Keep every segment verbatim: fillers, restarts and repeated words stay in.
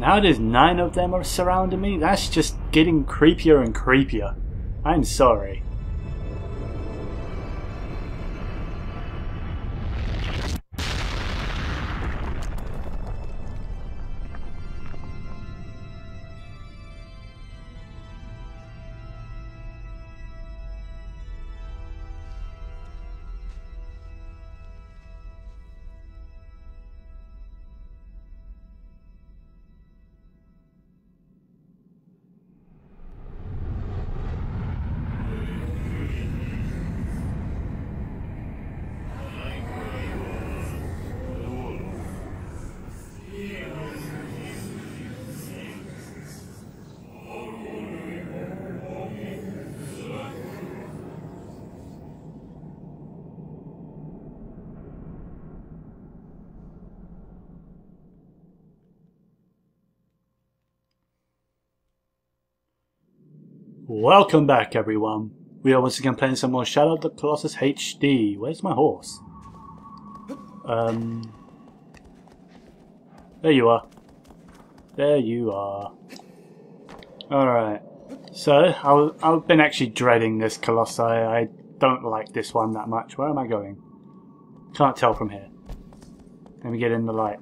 Now there's nine of them are surrounding me. That's just getting creepier and creepier. I'm sorry. Welcome back, everyone. We are once again playing some more Shadow of the Colossus H D. Where's my horse? Um, there you are. There you are. Alright. So, I'll, I've been actually dreading this Colossi. I don't like this one that much. Where am I going? Can't tell from here. Let me get in the light.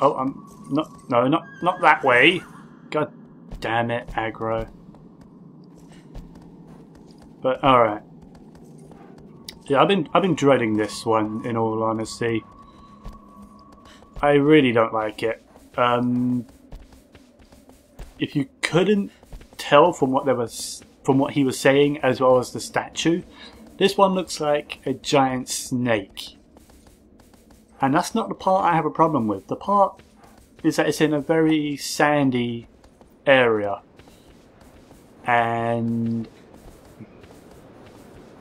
Oh, I'm not... No, not, not that way. God damn it, Agro. But alright. Yeah, I've been I've been dreading this one, in all honesty. I really don't like it. Um, if you couldn't tell from what there was from what he was saying, as well as the statue, this one looks like a giant snake. And that's not the part I have a problem with. The part is that it's in a very sandy area. And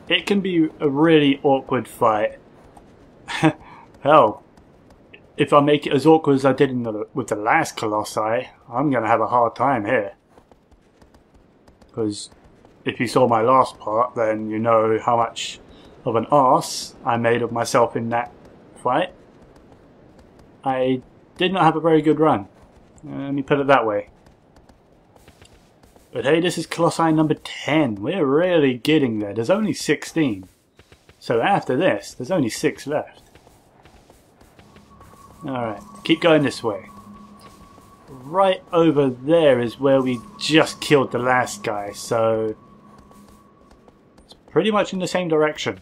it can be a really awkward fight. Hell, if I make it as awkward as I did in the, with the last Colossi, I'm going to have a hard time here. Because if you saw my last part, then you know how much of an arse I made of myself in that fight. I did not have a very good run. Let me put it that way. But hey, this is Colossi number ten. We're really getting there. There's only sixteen. So after this, there's only six left. Alright, keep going this way. Right over there is where we just killed the last guy, so it's pretty much in the same direction.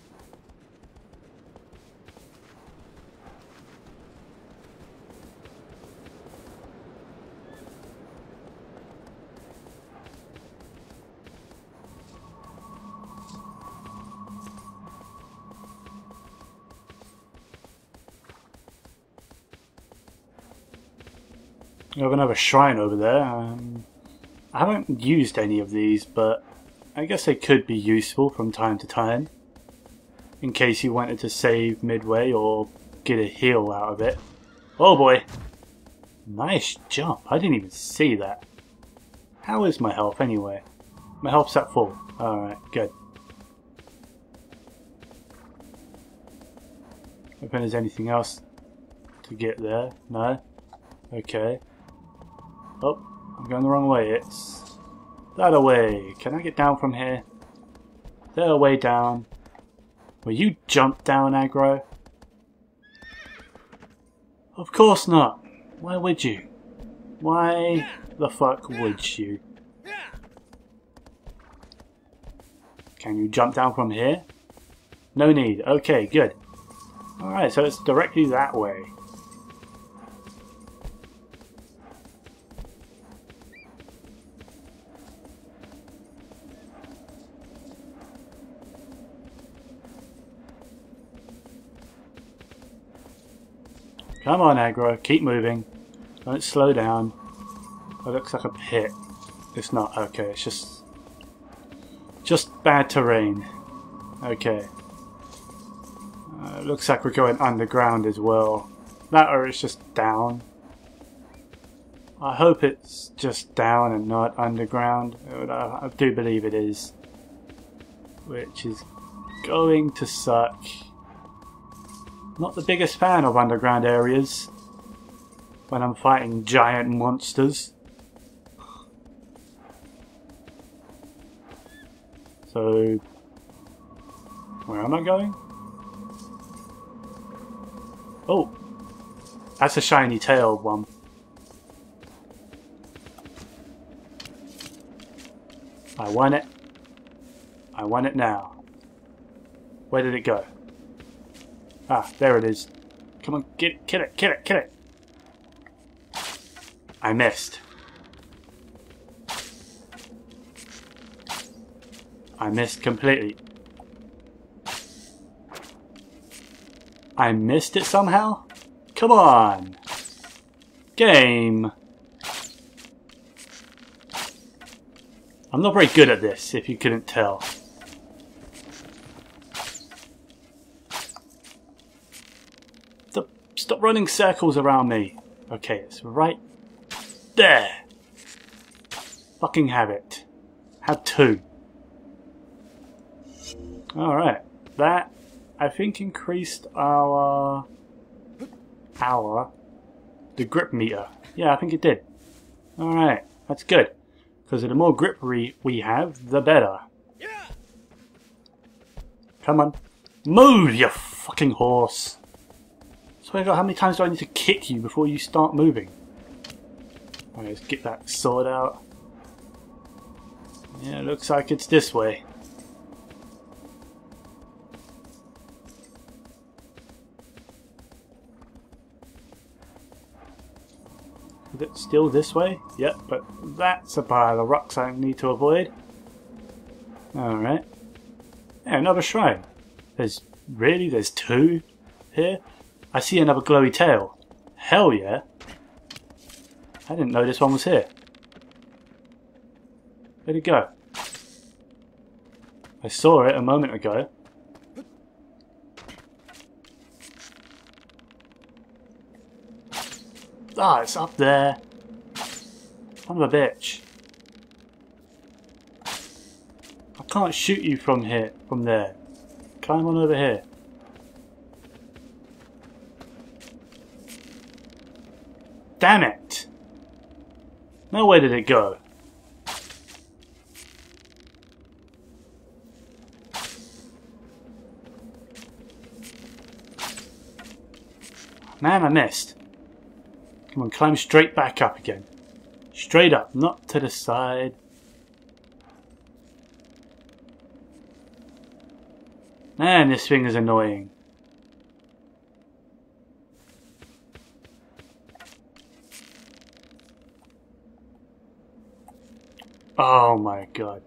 I have another shrine over there. Um, I haven't used any of these, but I guess they could be useful from time to time. In case you wanted to save midway or get a heal out of it. Oh boy! Nice jump, I didn't even see that. How is my health anyway? My health's at full. Alright, good. I don't think there's anything else to get there. No? Okay. Oh, I'm going the wrong way. It's that away. Can I get down from here? That way down. Will you jump down, Aggro? Of course not. Why would you? Why the fuck would you? Can you jump down from here? No need. Okay, good. Alright, so it's directly that way. Come on, Aggro, keep moving. Don't slow down. It looks like a pit. It's not, okay, it's just... just bad terrain. Okay. Uh, it looks like we're going underground as well. That or it's just down. I hope it's just down and not underground. I do believe it is. Which is going to suck. Not the biggest fan of underground areas. when I'm fighting giant monsters. So, where am I going? Oh, that's a shiny tailed one. I won it. I won it now. Where did it go? Ah, there it is. Come on, get it, kill it, kill it, kill it. I missed. I missed completely. I missed it somehow? Come on! Game! I'm not very good at this, if you couldn't tell. Stop, stop running circles around me. Okay, it's right there. Fucking have it. Have two. Alright, that, I think, increased our, our, the grip meter. Yeah, I think it did. Alright, that's good. Because the more grip we, we have, the better. Yeah. Come on. Move, you fucking horse! Swear to God, how many times do I need to kick you before you start moving? Alright, let's get that sword out. Yeah, looks like it's this way. Is it still this way? Yep, but that's a pile of rocks I need to avoid. Alright. Yeah, another shrine. There's really, there's two here? I see another glowy tail. Hell yeah. I didn't know this one was here. Where'd it go? I saw it a moment ago. Ah, it's up there. Son of a bitch. I can't shoot you from here, from there. Climb on over here. Damn it! Now where did it go? Man, I missed. Come on, climb straight back up again. Straight up, not to the side. Man, this thing is annoying. Oh my God.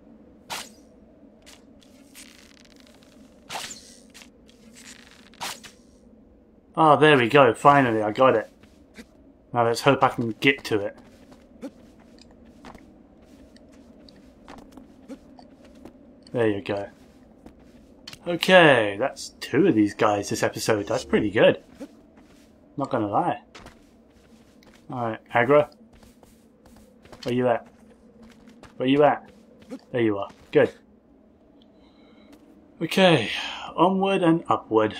Oh, there we go. Finally, I got it. Now let's hope I can get to it. There you go. Okay, that's two of these guys this episode. That's pretty good. Not gonna lie. Alright, Agro. Where you at? Where you at? There you are. Good. Okay, onward and upward,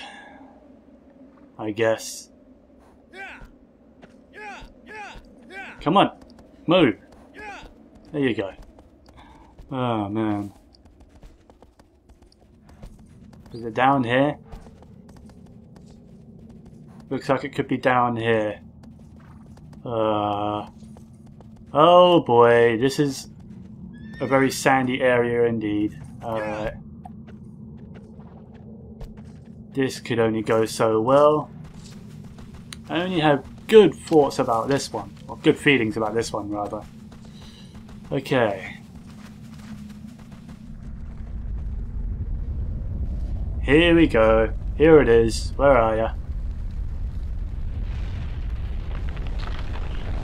I guess. Come on, move. There you go. Oh man. Is it down here? Looks like it could be down here. Uh, oh boy, this is a very sandy area indeed. Alright. This could only go so well. I only have good thoughts about this one. Or good feelings about this one, rather. Okay. Here we go. Here it is. Where are ya?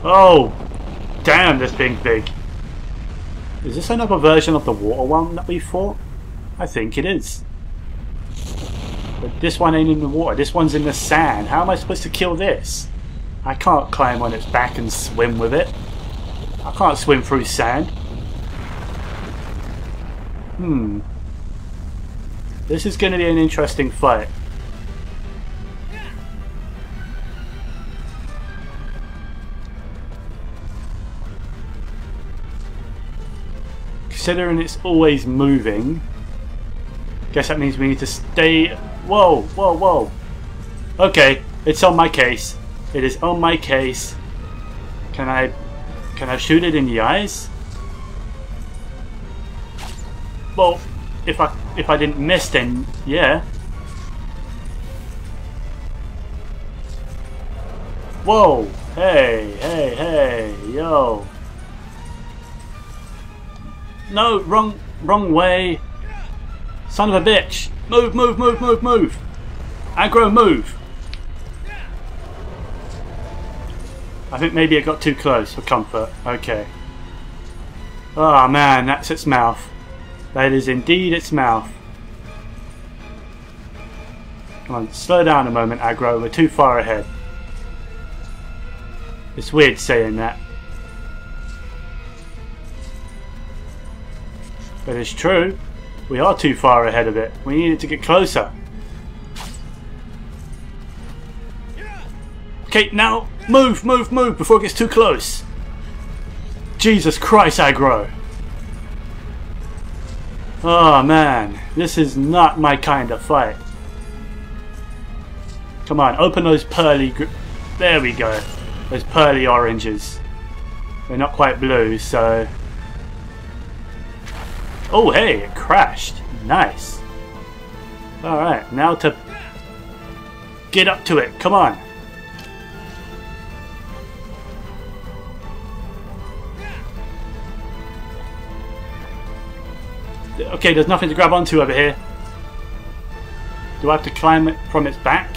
Oh! Damn, this thing's big. Is this another version of the water one that we fought? I think it is. But this one ain't in the water. This one's in the sand. How am I supposed to kill this? I can't climb on its back and swim with it. I can't swim through sand. Hmm. This is going to be an interesting fight. considering it's always moving, guess that means we need to stay... Whoa, whoa, whoa. Okay, it's on my case. It is on my case. Can I... Can I shoot it in the eyes? Well, if I if I didn't miss, then yeah. Whoa! Hey, hey, hey, yo! No, wrong, wrong way. Son of a bitch! Move, move, move, move, move! Agro, move! I think maybe it got too close for comfort. Okay. Oh man, that's its mouth. That is indeed its mouth. Come on, slow down a moment, Agro. We're too far ahead. It's weird saying that. But it's true. We are too far ahead of it. We need it to get closer. Okay, now move, move, move before it gets too close. Jesus Christ, Agro. Oh man, this is not my kind of fight. Come on, open those pearly... Gr there we go. Those pearly oranges. They're not quite blue, so... Oh hey, it crashed. Nice. Alright, now to... Get up to it, come on. Okay, there's nothing to grab onto over here. Do I have to climb it from its back?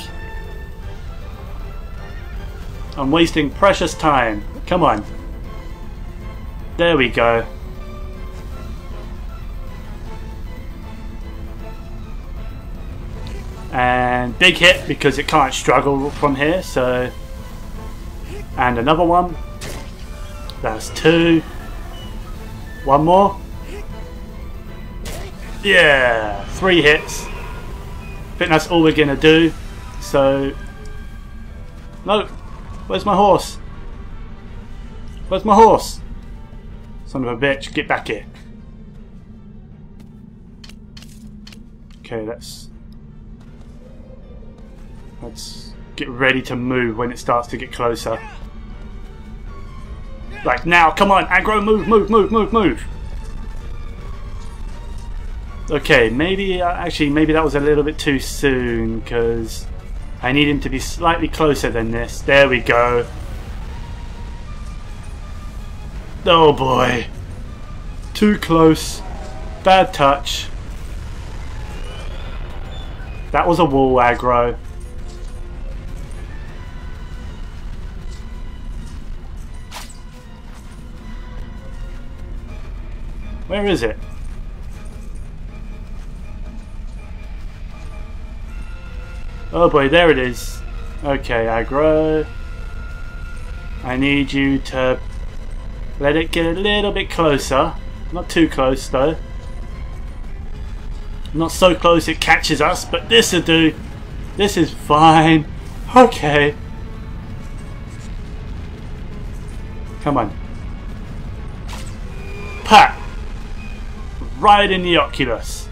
I'm wasting precious time. Come on. There we go. And big hit because it can't struggle from here, so... And another one. That's two. One more. Yeah, three hits. I think that's all we're gonna do. So, no, where's my horse? Where's my horse? Son of a bitch, get back here. Okay, let's let's get ready to move when it starts to get closer. Like now, come on, Agro, move, move, move, move, move. Okay, maybe, uh, actually, maybe that was a little bit too soon, because I need him to be slightly closer than this. There we go. Oh boy. Too close. Bad touch. That was a wall, Agro. Where is it? Oh boy, there it is. Okay, Agro. I need you to let it get a little bit closer. Not too close though. Not so close it catches us, but this'll do. This is fine. Okay. Come on. Pat! Right in the Oculus.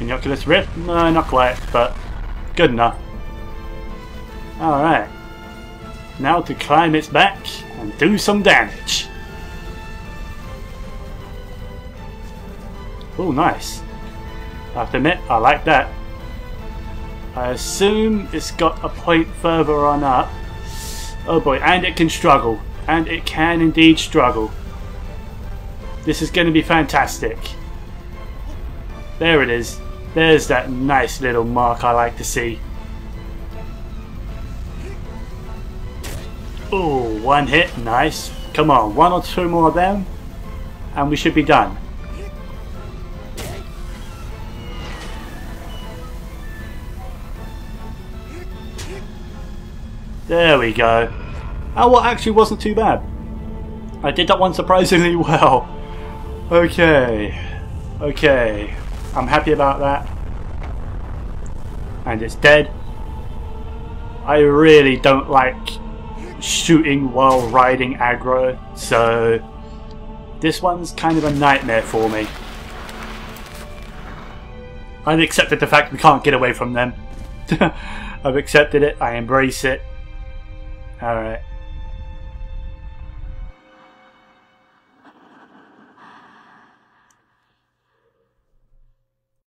In the Oculus Rift? No, not quite, but... Good enough. Alright. Now to climb its back and do some damage. Oh, nice. I have to admit, I like that. I assume it's got a point further on up. Oh boy, and it can struggle. And it can indeed struggle. This is going to be fantastic. There it is. There's that nice little mark I like to see. Oh, one hit, nice. Come on, one or two more of them, and we should be done. There we go. Oh, well, actually wasn't too bad. I did that one surprisingly well. Okay. Okay. I'm happy about that. And it's dead. I really don't like shooting while riding Agro, so This one's kind of a nightmare for me. I've accepted the fact we can't get away from them. I've accepted it. I embrace it. Alright.